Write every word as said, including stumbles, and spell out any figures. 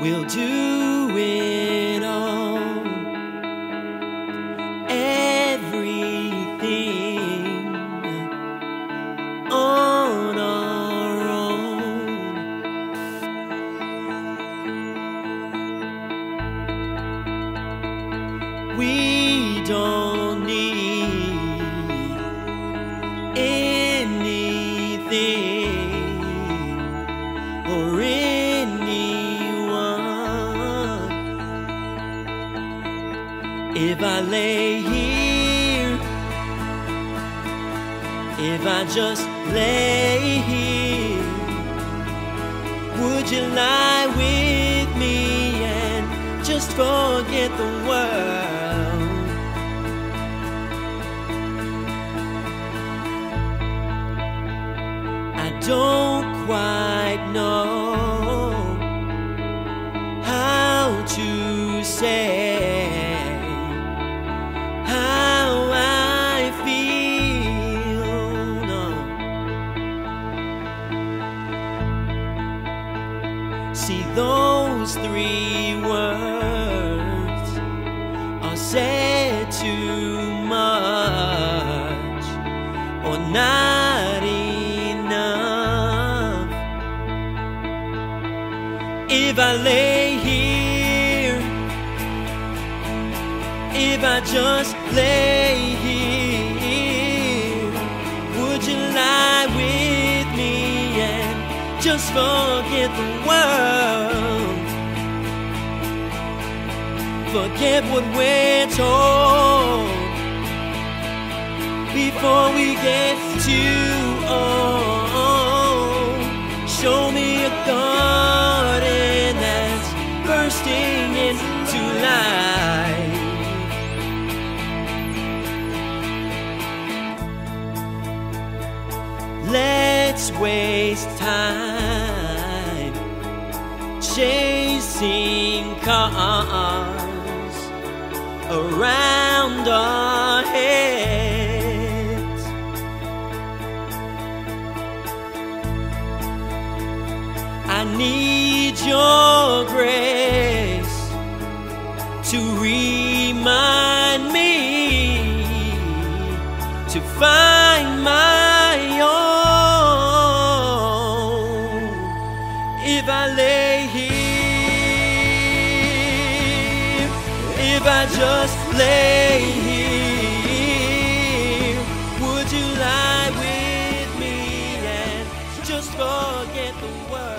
We'll do it all. Everything on our own. We don't need anything or anything. If I lay here, if I just lay here, would you lie with me and just forget the world? I don't quite know how to say . See those three words are said too much or not enough. If I lay here, if I just lay here, would you lie with me and just forget the world? Forget what we're told before we get too old. Show me a garden that's bursting into life. Let's waste time chasing cars around our heads. I need your grace to remind me to find my own. If I lay here, if I just lay here, would you lie with me and just forget the world?